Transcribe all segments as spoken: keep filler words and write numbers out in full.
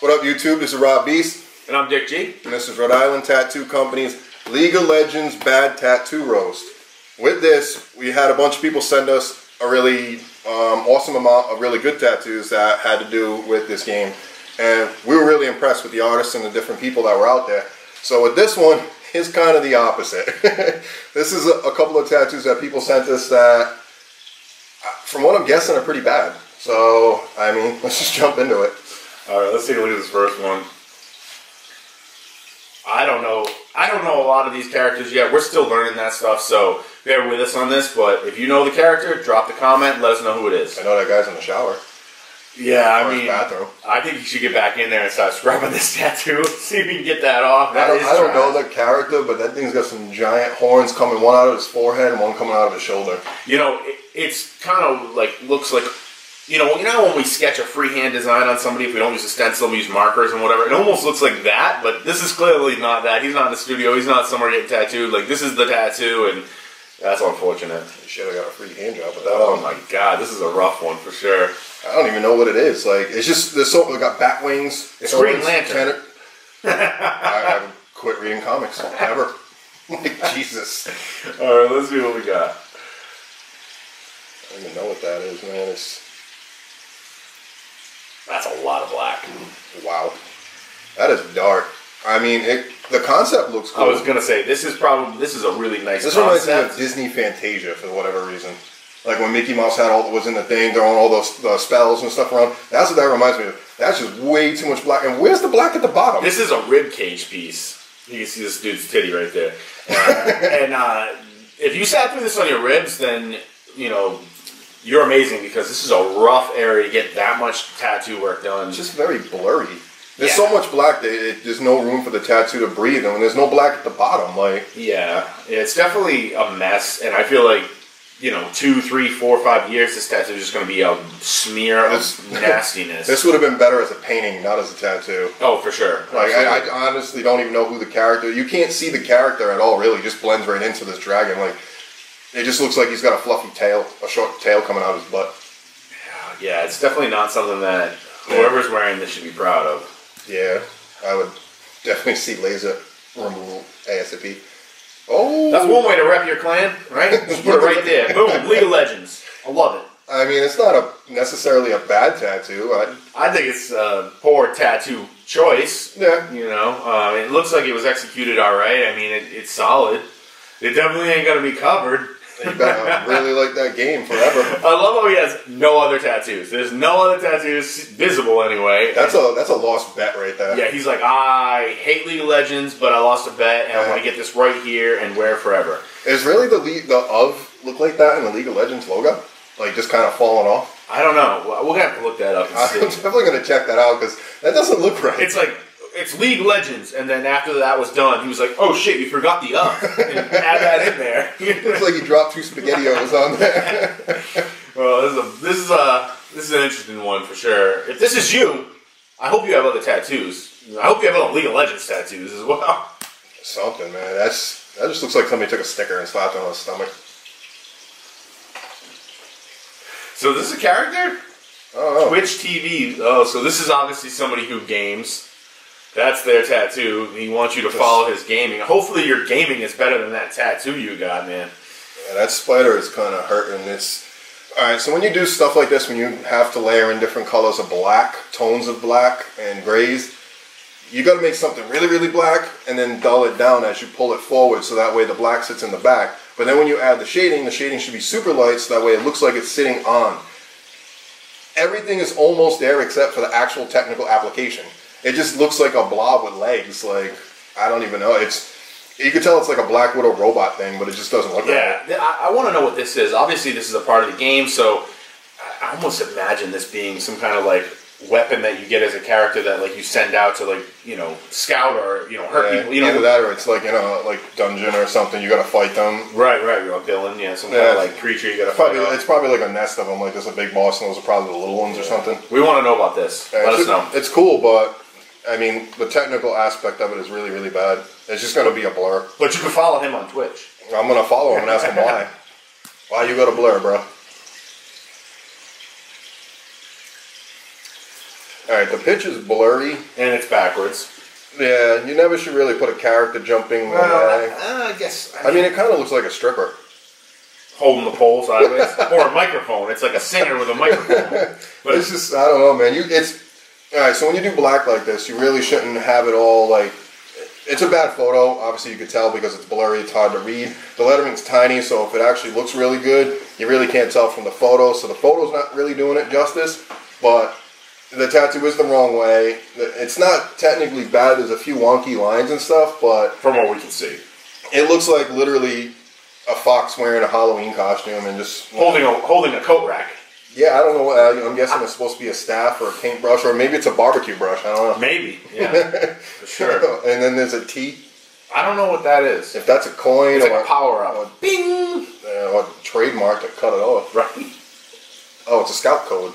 What up, YouTube? This is Rob Beast. And I'm Dick G. And this is Rhode Island Tattoo Company's League of Legends Bad Tattoo Roast. With this, we had a bunch of people send us a really um, awesome amount of really good tattoos that had to do with this game. And we were really impressed with the artists and the different people that were out there. So with this one, it's kind of the opposite. This is a couple of tattoos that people sent us that, from what I'm guessing, are pretty bad. So, I mean, let's just jump into it. Alright, let's take a look at this first one. I don't know. I don't know a lot of these characters yet. We're still learning that stuff, so bear with us on this. But if you know the character, drop the comment. Let us know who it is. I know that guy's in the shower. Yeah, I mean, bathroom. I think you should get back in there and start scrubbing this tattoo. See if you can get that off. That I don't, is I don't know the character, but that thing's got some giant horns coming, one out of his forehead and one coming out of his shoulder. You know, it, it's kind of like, looks like, you know, you know when we sketch a freehand design on somebody, if we don't use a stencil, we use markers and whatever, it almost looks like that, but this is clearly not that. He's not in the studio. He's not somewhere getting tattooed. Like, this is the tattoo, and that's unfortunate. Shit, I got a free hand job with that. Oh my god, this is a rough one for sure. I don't even know what it is. Like, it's just, there's something that got bat wings. It's Green Lantern. I, I quit reading comics ever. Jesus. All right, let's see what we got. I don't even know what that is, man. It's that's a lot of black. Wow, that is dark. I mean, it, the concept looks cool. I was gonna say this is probably this is a really nice. This concept. reminds me of Disney Fantasia for whatever reason. Like when Mickey Mouse had all was in the thing, throwing all those uh, spells and stuff around. That's what that reminds me of. That's just way too much black. And where's the black at the bottom? This is a rib cage piece. You can see this dude's titty right there. Uh, and uh, if you sat through this on your ribs, then you know. You're amazing because this is a rough area to get that much tattoo work done. It's just very blurry. There's yeah. so much black that it, there's no room for the tattoo to breathe, and there's no black at the bottom. Like yeah, it's definitely a mess, and I feel like you know, two, three, four, five years, this tattoo is just going to be a smear this, of nastiness. This would have been better as a painting, not as a tattoo. Oh, for sure. Like I, I honestly don't even know who the character. You can't see the character at all. Really, just blends right into this dragon. Like. It just looks like he's got a fluffy tail, a short tail coming out of his butt. Yeah, it's definitely not something that whoever's wearing this should be proud of. Yeah, I would definitely see laser removal ASAP. Oh! That's one way to rep your clan, right? Just put it right there. Boom, League of Legends. I love it. I mean, it's not a, necessarily a bad tattoo. I, I think it's a poor tattoo choice. Yeah. You know, uh, it looks like it was executed all right. I mean, it, it's solid. It definitely ain't going to be covered. You better really like that game forever. I love how he has no other tattoos. There's no other tattoos visible anyway. That's and a that's a lost bet right there. Yeah, he's like, I hate League of Legends, but I lost a bet, and yeah. I want to get this right here and wear forever. Is really the league the of look like that in the League of Legends logo? Like just kind of falling off? I don't know. We'll have to look that up. And I'm see. definitely gonna check that out because that doesn't look right. It's like. It's League Legends, and then after that was done, he was like, oh shit, you forgot the up. And add that in there. It's like he dropped two SpaghettiOs on there. Well, this is, a, this, is a, this is an interesting one for sure. If this is you, I hope you have other tattoos. I hope you have other League of Legends tattoos as well. Something, man. That's That just looks like somebody took a sticker and slapped it on his stomach. So this is a character? Oh. Twitch T V. Oh, so this is obviously somebody who games. That's their tattoo. He wants you to follow his gaming. Hopefully your gaming is better than that tattoo you got, man. Yeah, that spider is kind of hurting. It's, all right, so when you do stuff like this, when you have to layer in different colors of black, tones of black and grays, you got to make something really, really black and then dull it down as you pull it forward so that way the black sits in the back. But then when you add the shading, the shading should be super light so that way it looks like it's sitting on. Everything is almost there except for the actual technical application. It just looks like a blob with legs. Like, I don't even know. It's you can tell it's like a Black Widow robot thing, but it just doesn't look yeah, right. Yeah, I, I want to know what this is. Obviously, this is a part of the game, so I, I almost imagine this being some kind of like weapon that you get as a character that like you send out to like you know scout or you know hurt yeah, people. You know, either that or it's like in a like dungeon or something. You got to fight them. Right, right. You're a villain. Yeah, some yeah, kind of like creature. You got to fight. It's probably like a nest of them. Like there's a big boss, and those are probably the little ones yeah. or something. We want to know about this. Yeah, Let us know. It's cool, but. I mean, the technical aspect of it is really, really bad. It's just going to be a blur. But you can follow him on Twitch. I'm going to follow him and ask him why. Why you got a blur, bro? Alright, the pitch is blurry. And it's backwards. Yeah, you never should really put a character jumping well, away. I, I guess. I, I mean, mean, it kind of looks like a stripper. Holding the pole sideways. Or a microphone. It's like a singer with a microphone. But this is, I don't know, man. You, it's, alright, so when you do black like this, you really shouldn't have it all like... It's a bad photo. Obviously, you could tell because it's blurry. It's hard to read. The lettering's tiny, so if it actually looks really good, you really can't tell from the photo. So the photo's not really doing it justice, but... The tattoo is the wrong way. It's not technically bad. There's a few wonky lines and stuff, but... From what we can see. It looks like literally a fox wearing a Halloween costume and just... Holding a, holding a coat rack. Yeah, I don't know. What, I'm guessing it's supposed to be a staff or a paintbrush, or maybe it's a barbecue brush. I don't know. Maybe, yeah. For sure. And then there's a T. I don't know what that is. If that's a coin it's or... Like a power-up. Bing! Or a trademark to cut it off. Right. Oh, it's a scout code.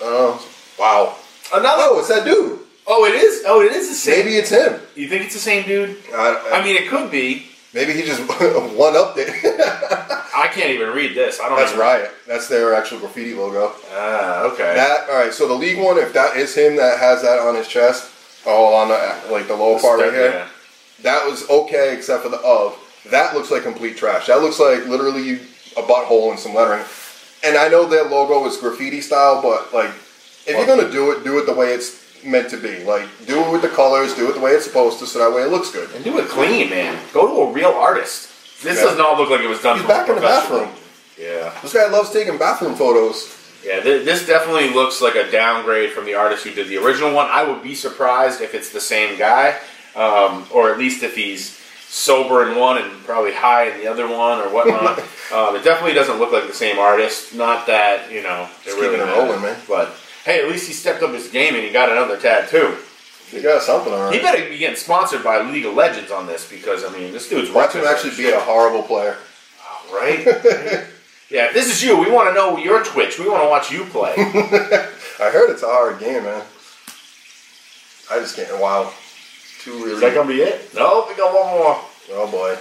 Oh, uh, wow. Another, oh, it's that dude. Oh, it is? Oh, it is the same. Maybe it's him. You think it's the same dude? I, I, I mean, it could be. Maybe he just one-upped it. I can't even read this. I don't That's Riot. That's their actual graffiti logo. Ah, okay. That, all right, so the League one, if that is him that has that on his chest, oh, on the, like the lower part right here, yeah. That was okay except for the of. That looks like complete trash. That looks like literally a butthole and some lettering. And I know their logo is graffiti style, but like, if you're gonna do it, do it the way it's meant to be. Like, do it with the colors, do it the way it's supposed to, so that way it looks good. And do it clean, man. Go to a real artist. This yeah. does not look like it was done. He's back in the bathroom. Yeah. This guy loves taking bathroom photos. Yeah, th this definitely looks like a downgrade from the artist who did the original one. I would be surprised if it's the same guy, um, or at least if he's sober in one and probably high in the other one or whatnot. um, it definitely doesn't look like the same artist. Not that, you know, they're really rolling, man. But hey, at least he stepped up his game and he got another tattoo. He got something on it. He better be getting sponsored by League of Legends on this because, I mean, this dude's watching him actually be a horrible player. Oh, right? Right? Yeah, if this is you, we want to know your Twitch. We want to watch you play. I heard it's a hard game, man. I just can't. Wow. Really is that going to be it? No, we got one more. Oh, boy.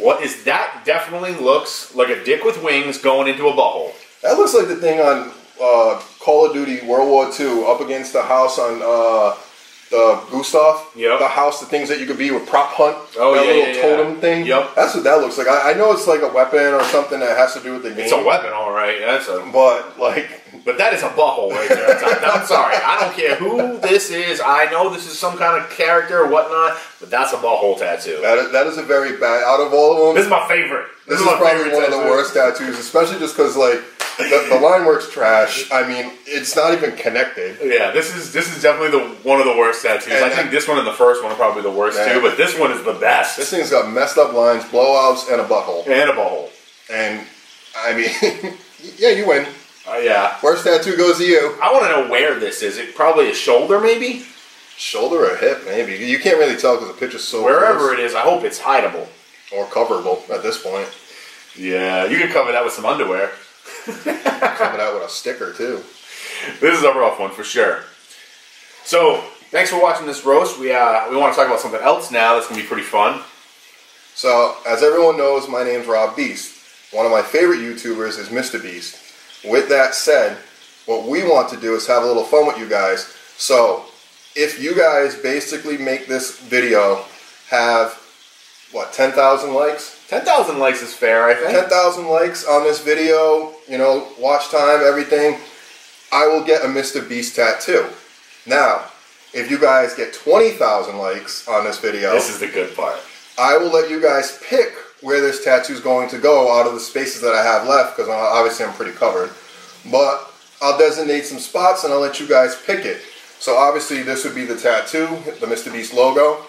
What is that? Definitely looks like a dick with wings going into a butthole. That looks like the thing on uh, Call of Duty World War Two up against the house on uh, the Gustav. Yep. The house, the things that you could be with prop hunt. Oh, that yeah, little yeah, totem yeah. thing. Yep. That's what that looks like. I, I know it's like a weapon or something that has to do with the game. It's a weapon, all right. That's a... But, like... But that is a butthole right there. I'm sorry. I don't care who this is. I know this is some kind of character or whatnot, but that's a butthole tattoo. That is, that is a very bad... Out of all of them... This is my favorite. This, this is, is probably one tattoo. of the worst tattoos, especially just because, like, the, the line work's trash. I mean, it's not even connected. Yeah, this is this is definitely the one of the worst tattoos. And I think this one and the first one are probably the worst, too, but this one is the best. This thing's got messed up lines, blowouts, and a butthole. And a butthole. And, I mean... yeah, you win. Uh, yeah. Worst tattoo goes to you. I want to know where this is. It probably a shoulder, maybe? Shoulder or hip, maybe. You can't really tell because the picture's so Wherever close. it is, I hope it's hideable. Or coverable at this point. Yeah, you can cover that with some underwear. Cover that with a sticker, too. This is a rough one, for sure. So, thanks for watching this roast. We, uh, we want to talk about something else now that's going to be pretty fun. So, as everyone knows, my name's Rob Beast. One of my favorite YouTubers is Mister Beast. With that said, what we want to do is have a little fun with you guys. So, if you guys basically make this video have, what, ten thousand likes? ten thousand likes is fair, I think. ten thousand likes on this video, you know, watch time, everything. I will get a Mister Beast tattoo. Now, if you guys get twenty thousand likes on this video... This is the good part. I will let you guys pick... where this tattoo is going to go out of the spaces that I have left, because obviously I'm pretty covered. But I'll designate some spots and I'll let you guys pick it. So obviously this would be the tattoo, the Mister Beast logo.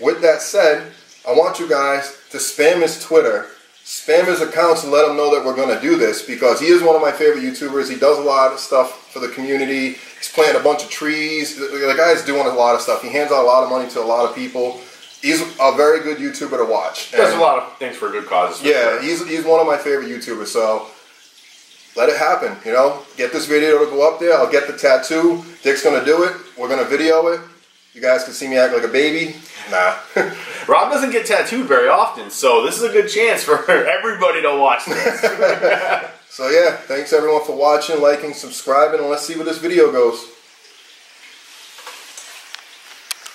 With that said, I want you guys to spam his Twitter, spam his accounts, and let him know that we're going to do this, because he is one of my favorite YouTubers. He does a lot of stuff for the community. He's planting a bunch of trees. The guy's doing a lot of stuff. He hands out a lot of money to a lot of people. He's a very good YouTuber to watch. Does a lot of things for good causes. Yeah, he's, he's one of my favorite YouTubers, so let it happen, you know? Get this video to go up there. I'll get the tattoo. Dick's going to do it. We're going to video it. You guys can see me act like a baby. Nah. Rob doesn't get tattooed very often, so this is a good chance for everybody to watch this. So yeah, thanks everyone for watching, liking, subscribing, and let's see where this video goes.